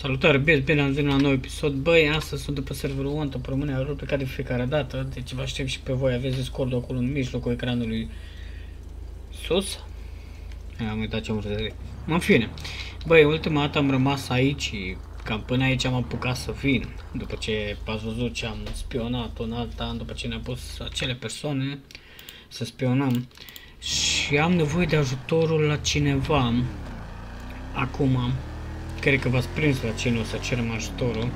Salutare, bine ați venit la un nou episod. Băi, astăzi sunt de pe serverul 1TapRomaniaRp ca de fiecare dată, deci vă aștept și pe voi, aveți Discord acolo în mijlocul ecranului sus. Am uitat ce am vrut. În fine, băi, ultima dată am rămas aici, cam până aici am apucat să vin, după ce ați văzut ce am spionat un alt an, după ce ne-a pus acele persoane să spionăm. Și am nevoie de ajutorul la cineva acum. Cred că v-ați prins la cine o să cerem ajutorul.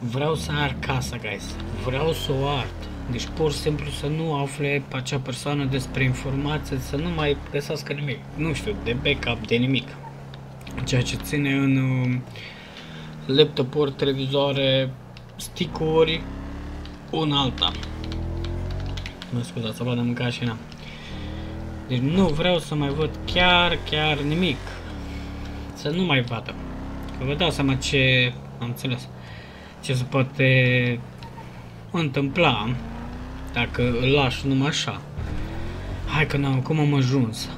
Vreau să ard casa, guys. Vreau să o ard. Deci pur și simplu să nu afle acea persoană despre informație, să nu mai găsească nimic. Nu știu, de backup, de nimic. Ceea ce ține în laptopuri, televizoare, stick-uri, un alta. Mă scuzați, să vă dăm ca și n-am. Deci nu vreau să mai văd chiar nimic. Să nu mai vadă. Că vă dau seama ce am înțeles. Ce se poate întâmpla dacă îl lași numai așa. Hai că n-am, cum am ajuns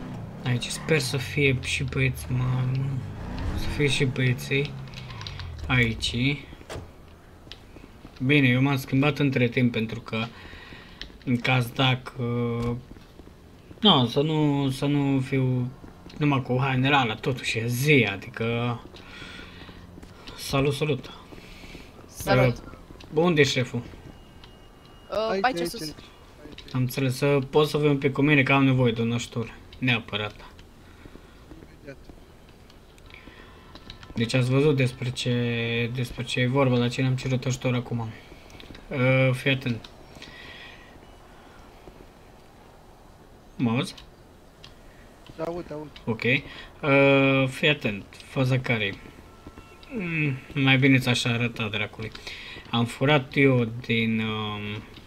aici. Sper să fie și băieți, mă, să fie și băieții aici. Bine, eu m-am schimbat între timp pentru că în caz dacă no, să nu fiu numai cu haine la ala, totuși e zi, adică... Salut! Salut! Unde e șeful? Aici sus. Am înțeles, poți să vii un pic cu mine, că am nevoie de un ajutor, neapărat. Deci ați văzut despre ce e vorba, la cine am cerut ajutor acum. Fii atent. Mă auzi? Da, ok, fii atent, faza care-i, mai bine ți-aș arăta, dracului. Am furat eu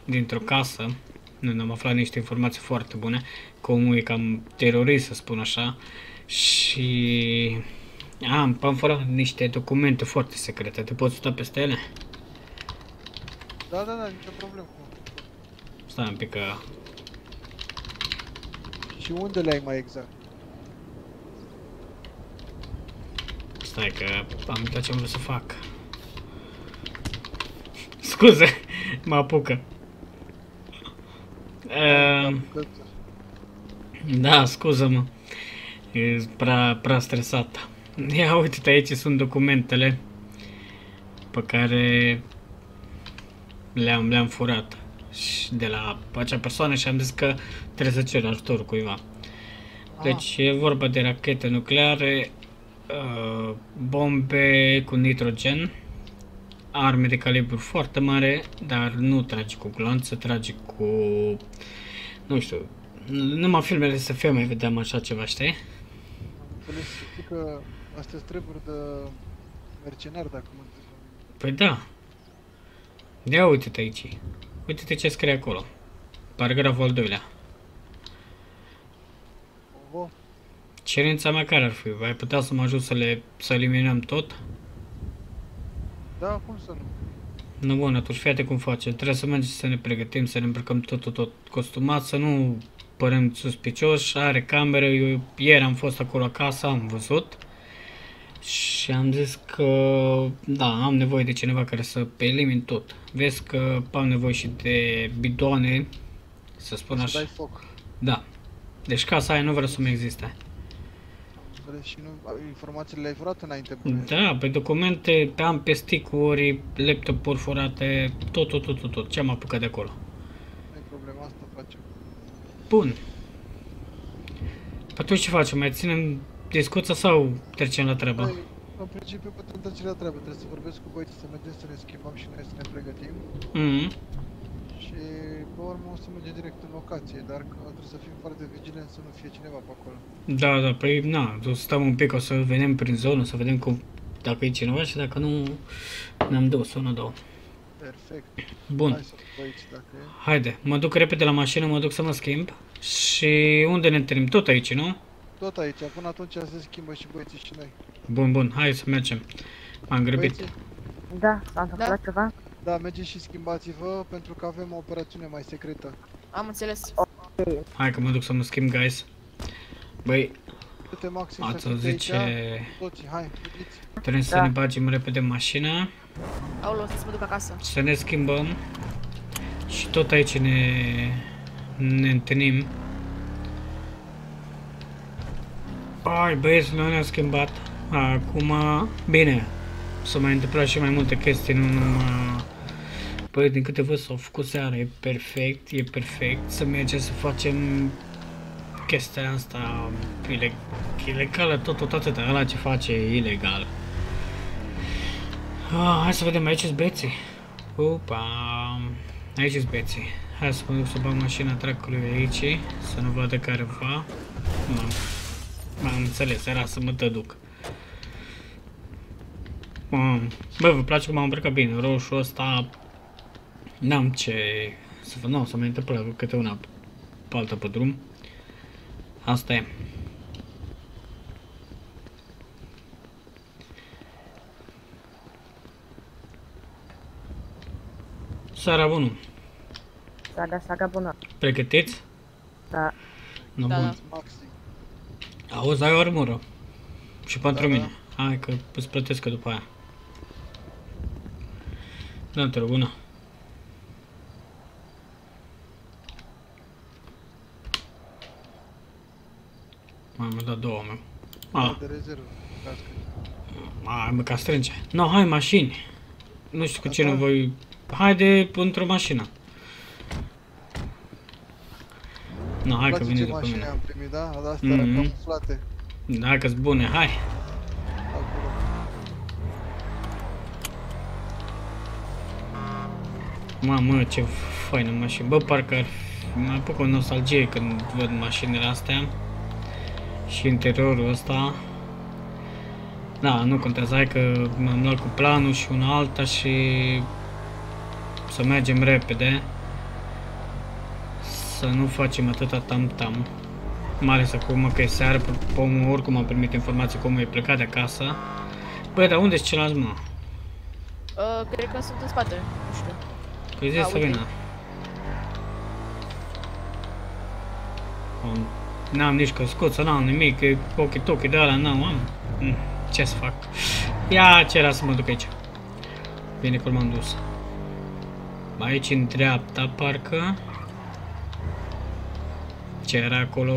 dintr-o casă, nu am aflat niște informații foarte bune, cum e cam terorist, să spun așa, și am furat niște documente foarte secrete, te poți uita peste ele? Da, nicio problemă. Stai un pic că... Și unde le-ai mai exact? Stai că am uitat ce am vrut să fac. Scuze, mă apucă. Da, scuză-mă. E prea stresată. Ia uite-te, aici sunt documentele pe care le-am furat de la acea persoană și am zis că trebuie să cer ajutor cuiva. Deci e vorba de rachete nucleare, bombe cu nitrogen, arme de calibru foarte mare, dar nu trage cu gloanță, trage cu... nu știu, numai filmele să fie mai vedeam așa ceva, știi? Înțeles, știi că astea trebuie de mercenar, dacă mă înțeleg. Păi da. Ia uite-te aici. Uite-te ce scrie acolo. Paragraful al doilea. Cerința mea care ar fi? Ai putea să mă ajut să eliminăm tot? Da, cum să nu? Nu, bun, atunci fiate cum facem. Trebuie să mergem să ne pregătim, să ne îmbrăcăm tot costumat, să nu părem suspicioși. Are camere, eu ieri am fost acolo acasă, am văzut. Și am zis că, da, am nevoie de cineva care să elimine tot. Vezi că am nevoie și de bidoane, să spun așa. Să dai foc. Da. Deci casa aia nu vreau să-mi existe. Și nu, informațiile le-ai furat înainte? Da, pe documente, am pe stick-uri, laptopuri furate, tot. Ce am apucat de acolo. Nu-i problema, asta facem. Bun. Atunci ce facem? Mai ținem discuția sau trecem la treabă? Păi, în principiu putem trece la treabă. Trebuie să vorbesc cu voi, să mergem să ne schimbăm și noi să ne pregătim. Și pe urmă o să mergem direct în locație, dar trebuie să fim foarte vigilenți să nu fie cineva pe acolo. Da, păi na, o să stăm un pic, o să venim prin zonă, să vedem cum, dacă e cineva și dacă nu, ne-am dus una, două. Perfect. Bun. Hai să aici, dacă e. Haide, mă duc repede la mașină, mă duc să mă schimb și unde ne întâlnim? Tot aici, nu? Tot aici, până atunci se schimbă și băieții și noi. Bun, hai să mergem. M-am grăbit. Băieții? Da, s-a întâmplat ceva? Da, mergeți și schimbați-vă, pentru că avem o operațiune mai secretă. Am înțeles. Hai că mă duc să mă schimb, guys. Băi, Du-te, Maxi, să fii aici. Toți, hai, veniți. Trebuie să ne bagem repede în mașină. Aoleu, să mă duc acasă. Să ne schimbăm. Și tot aici ne întâlnim. Hai, băieți, noi ne-am schimbat. Acum, bine, s-au mai întâmplat și mai multe chestii, nu numai... Păi, din câte văd s-au făcut seara, e perfect, e perfect să mergem să facem chestia asta ilegală, tot dar ăla ce face e ilegal. Hai să vedem, aici sunt beții. Opa, aici sunt beții. Hai să mă duc să bag mașina dracului aici, să nu vadă careva. M-am înțeles, era să mă duc. Bă, vă place cum m-am îmbrăcat bine, roșu ăsta... N-am ce să fac, nu, să mă întâmplă câte una pe alta pe drum. Asta e. Seara bună. Saga bună. Pregătiți? Da. Nu, da, bun. Da. Auzi, ai o armură. Și pentru mine. Hai că îți plătesc după aia. Da, te rog, bună. Mi-a dat două, mă. A. Mai mă, ca strânge. No, hai, mașini. Nu știu cu cine voi... Haide într-o mașină. No, hai că vine după mine. Am primit, da? Astea camuflate. Da, că-s bune, hai. Mamă, ce faină mașină. Bă, parcă mă apuc o nostalgie când văd mașinile astea. Și interiorul ăsta. Da, nu contează, hai că m-am luat cu planul și una alta și să mergem repede. Să nu facem atâta tam-tam. Mai ales acum că e seară, pomul oricum a primit informații cum e plecat de acasă. Băi, dar unde-s celălalt, mă? Cred că sunt în spate, nu știu. Că-i zis să vină. N-am nici căscuță, n-am nimic, ochi-tochi de ala, n-am. Ce să fac? Ia, ce era să mă duc aici. Bine că m-am dus. Aici, în dreapta, parcă. Ce era acolo?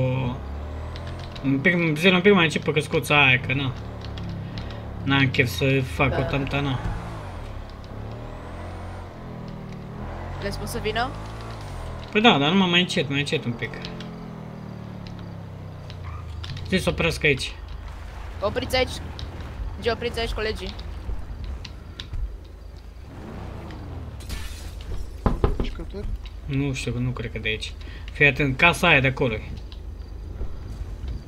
Un pic mai încep pe căscuța aia, că na. N-am chef să fac o tamtana. Le spun să vină? Păi da, dar numai mai încet, un pic. Zi să opresc aici. Opriți aici. Zi, opriți aici, colegii. Nu știu, nu cred că de aici. Fii atent, casa aia de acolo.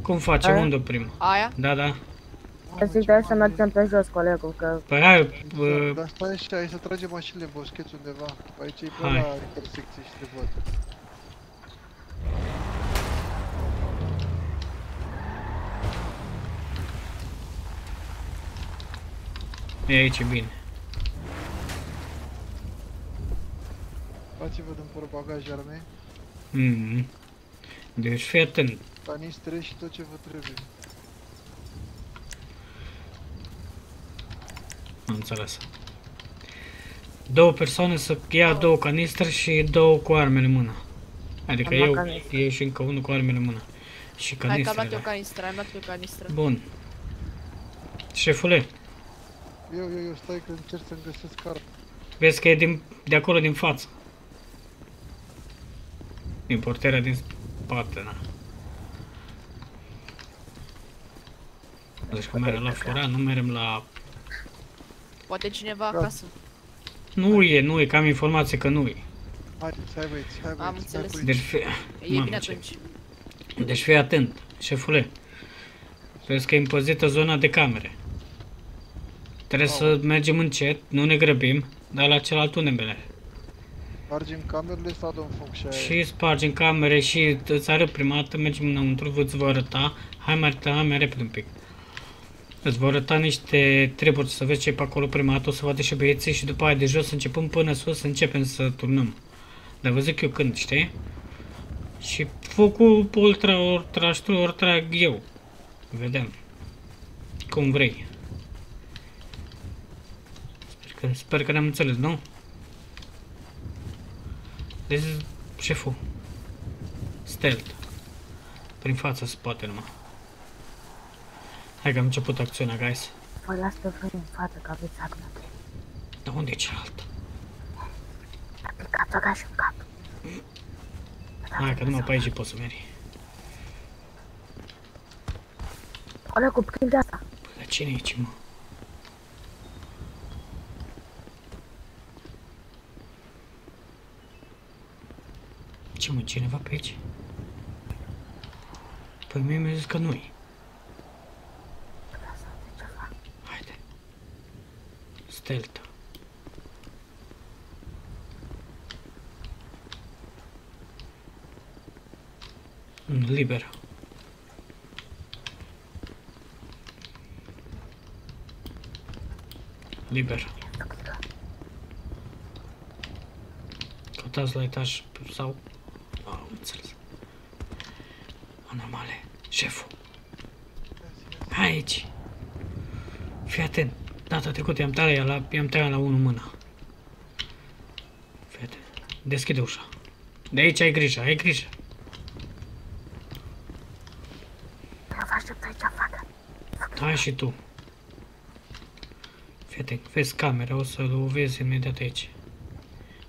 Cum facem? Aia? Unde oprim? Aia? Da, da. Zic că să mergem pe jos, colegul, că... Păi hai... Dar stai și hai să tragem mașinile în boscheț undeva. Aici e pe la intersecție și te văd. E aici, bine. Faci-vă din portbagaj arme. Deci fii atent. Canistre și tot ce vă trebuie. Am înțeles. Două persoane să ia două canistre și două cu armele în mână. Adică eu și încă unul cu armele în mână. Și canistrele. Hai că am luat eu canistră, Bun. Șefule. Eu stai că încerc să-mi găsesc cartea. Vezi că e de acolo din față. Din portera din spate, na. Deci că merem la Florean, nu merem la... Poate cineva acasă. Nu e, că am informație că nu e. Hai băieți. Am înțeles. Deci fii atent, șefule. Vezi că e împăzită zona de camere. Trebuie să mergem încet, nu ne grăbim, dar la celălalt unde mergem? Spargem camerele sau dăm foc și aia? Și spargem camere și îți arăt prima dată, mergem înăuntru, îți vă arăta. Hai mai repede un pic. Îți vă arăta niște treburi să vezi ce e pe acolo prima dată, o să vadă și băieții și după aia de jos începem până sus, începem să turnăm. Dar vă zic eu când, știi? Și focul ultra eu. Vedem. Cum vrei. Sper că ne-am înțeles, nu? Deci, șeful. Stealth. Prin față, spate numai. Hai că am început acțiunea, guys. Vă las pe voi în față, că aveți acnate. Dar unde e cealaltă? A picat oraș în cap. Hai că numai pe aici poți să meri. Ola, cu prim de asta. Păi, dar cine e aici, mă? Ce, mă, cineva pe aici? Păi mie mi-a zis că nu-i. Haide. Stealth. Liber. Liber. Căutați la etaj sau... Am înțeles. Anomale. Șeful. Aici. Fii atent. Data trecută i-am tăiat la unul mâna. Fii atent. Deschide ușa. De aici ai grijă, ai grijă. Eu vă aștept aici afară. Da, și tu. Fii atent. Vezi camera, o să-l vezi imediat aici.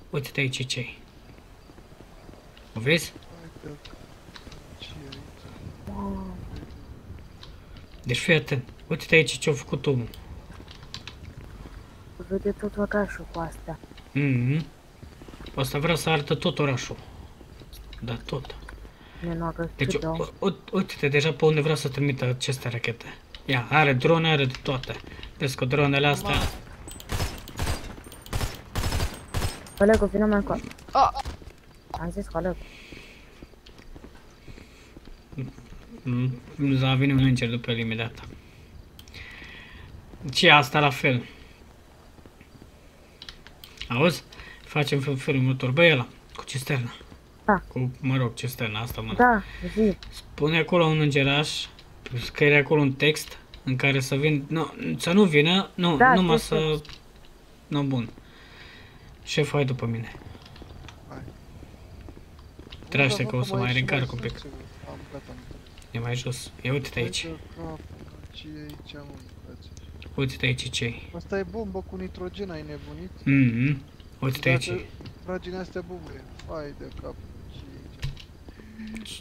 Uite-te aici ce-i. O vezi? Deci fii atent, uite-te aici ce-a făcut omul. Vede tot orașul cu asta. Asta vrea să arată tot orașul. Da, tot. Deci uite-te deja pe unde vrea să trimită aceste rachete. Ia, are drone, are de toate. Vezi că dronele astea... Colegă, vină mai încă. Am zis coleg. Da, vine un înger după el imediat. Și asta la fel. Auzi? Facem felul următor. Băi, ăla, cu cisterna. Da. Cu, mă rog, cisterna asta, mă. Da, zi. Spune acolo un îngeraș, scrie acolo un text în care să vin... Nu, să nu vină, nu, da, numai să... Nu, bun. Șef, hai după mine. Treaște că o să mai recarc un pic. E mai jos. Ia uite-te aici. Uite-te aici ce-i. Asta e bombă cu nitrogen, ai nebunit? Uite-te aici. Fragile astea bubuie. Hai de cap.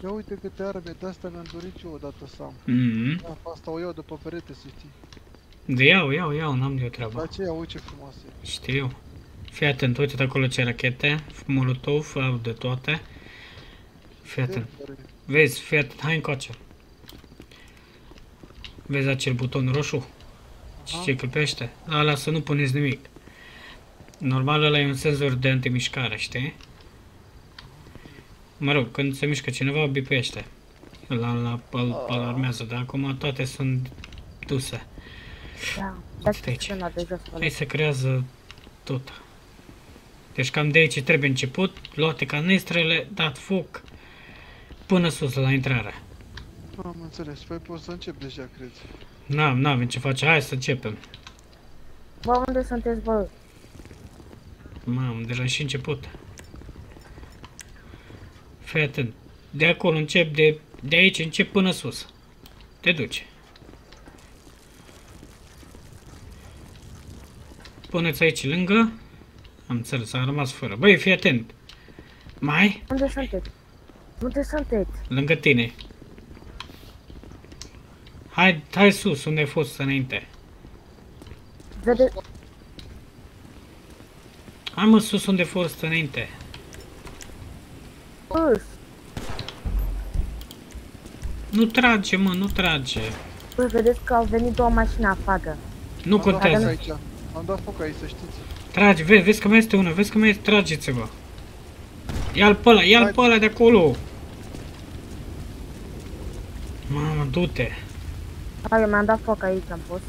Ia uite câte arme, de-astea mi-am dorit eu odată să am. Asta o iau de pe perete, să știi. De iau, n-am de-o treabă. Dar ce iau, ce frumoase. Știu. Fii atent, uite-te acolo ce rachete, molotov, de toate. Fii atent. Vezi, fii atent, hai încoace. Vezi acel buton roșu? Ce clipește? Ala să nu puneți nimic. Normal ăla e un senzor de antimișcare, știi? Mă rog, când se mișcă cineva, bipește. Îl alarmează, dar acum toate sunt duse. Hai să creează tot. Deci cam de aici trebuie început, luate canistrele, dat foc, până sus, la intrare. Am înțeles, păi pot să încep deja, cred. N-avem ce face, hai să începem. Bă, unde sunteți, bă? Mamă, deja și început. Fii atent, de acolo încep, de aici încep până sus. Te duci. Puneți aici lângă. Am înțeles, am rămas fără. Băi, fii atent! Mai? Unde sunteți? Unde sunteți? Lângă tine. Hai sus, unde ai fost înainte. Vede... Hai mă sus, unde ai fost înainte. Sus! Nu trage, mă, nu trage. Păi, vedeți că au venit două mașini afară. Nu contează. Am dat foc aici, să știți. Tragi, vezi că mai este una, vezi că mai este, trageți-vă. Ia-l pe ăla, ia-l pe ăla de acolo. Mamă, du-te. Hai, mi-am dat foc aici, am fost.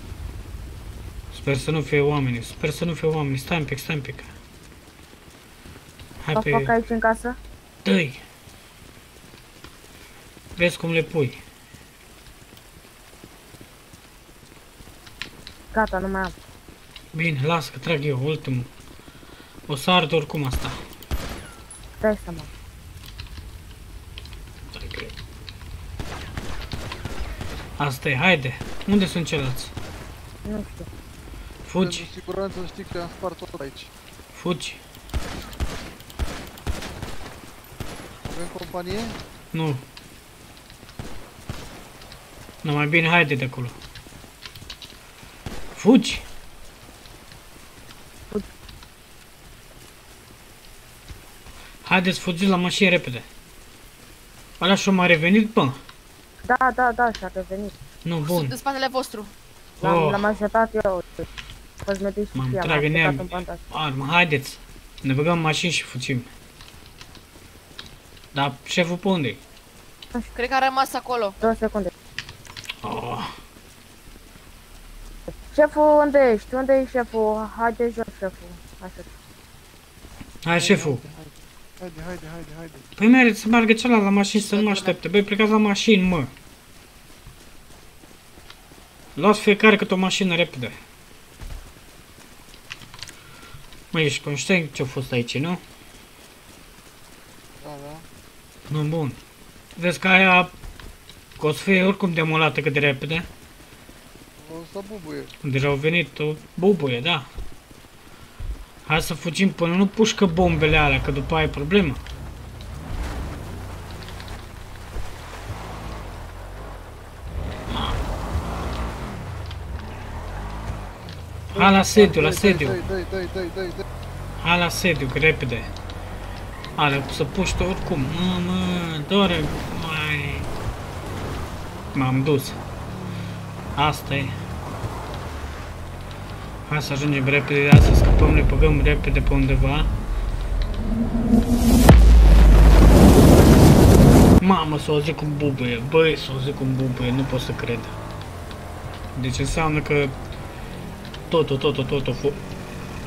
Sper să nu fie oameni, sper să nu fie oameni, stai un pic, stai un pic. Hai pe... foc aici în casă? Dă-i. Vezi cum le pui. Gata, nu mai am. Bine, las că trag eu ultimul. O să ard oricum asta. Stai să mă. Asta e, haide. Unde sunt ceilalți? Nu știu. Fugi. Cu siguranță știi că am spart tot aici. Fugi. Avem companie? Nu. Nu, mai bine haide de acolo. Fugi. Haideți, fugiți la mașină repede. Alea și-o mai revenit, bă? Da, da, da, și-a revenit. Nu, bun. Sunt în spatele vostru. L-am ajutat eu. M-am trag în ea armă, haideți. Ne băgăm în mașini și fugim. Dar șeful pe unde-i? Cred că a rămas acolo. 2 secunde. Șeful, unde ești? Unde e șeful? Haide jos, șeful. Hai, șeful. Haide, haide, haide, haide. Păi mereți să meargă celălalt la mașini să nu mă aștepte. Băi, plecați la mașini, mă. Luați fiecare câte o mașină repede. Măi, ești conștient ce-a fost aici, nu? Da, da. Nu, bun. Vezi că aia o să fie oricum demolată cât de repede. O să bubuie. Deja au venit o bubuie, da. Hai să fugim până nu pușcă bombele alea, că după aia e problemă. Hai la sediu, la sediu. Hai la sediu, că repede. Alea, să puște oricum. Mamă, doare, mai. M-am dus. Asta e. Hai să ajungem repede de asta, să scăpăm, ne băgăm repede pe undeva. Mamă, s-o auzit cu bubuie, băi, s-o auzit cu bubuie, nu pot să cred. Deci înseamnă că totul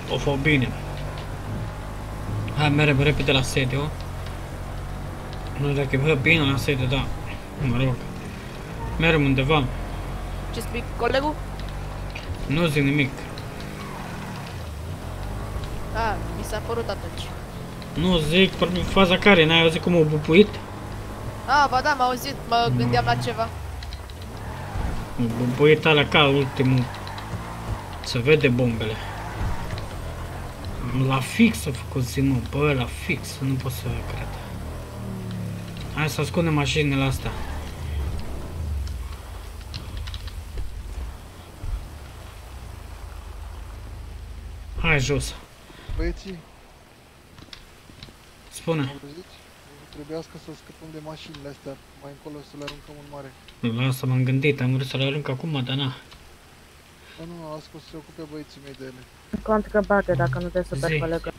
o fă bine. Hai, merem repede la sediu. Nu știu dacă e bine la sediu, da, mă rog. Merem undeva. Ce spui, colegul? Nu zic nimic. Da, mi s-a părut atunci. Nu zic, în faza care, n-ai auzit cum au bubuit? A, ba da, m-a auzit, mă gândeam la ceva. Bubuit alea ca ultimul. Se vede bombele. La fix a făcut zi, mă, bă, la fix, nu pot să cred. Hai să ascundem mașinile astea. Hai jos. Băieții, spune. Trebuiască să scăpăm de mașinile astea, mai încolo să le aruncăm în mare. Lasă, m-am gândit, am vrut să le arunc acum, dar na. Dar nu, las că o să se ocupe băieții mei de ele. Contrabate, dacă nu te super colegă.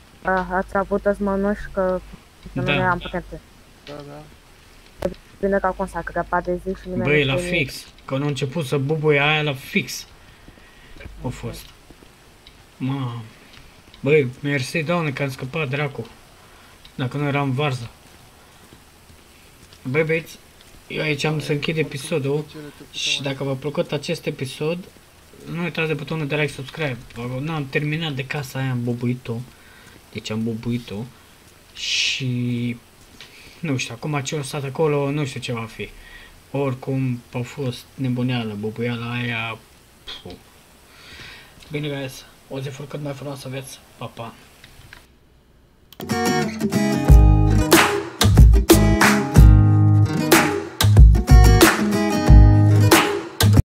Ați avut azi mănuși că nu le am putere. Da, da. Bine că acum s-a crăpat de zi și nimeni. Băi, la fix, că nu a început să bubuie aia la fix. A fost. Mamă. Băi, mersi, doamne, că am scăpat, dracu. Dacă nu eram varză. Băi, băieți, eu aici am să închid episodul și dacă v-a plăcut acest episod, nu uitați de butonul de like, subscribe. N-am terminat de casa aia, am bubuit-o. Deci am bubuit-o. Și... nu știu, acum ce o stat acolo, nu știu ce va fi. Oricum, a fost nebuneală, bubuiala aia... Puh. Bine, guys. O zi fără cât mai frumos să aveți. Pa, pa!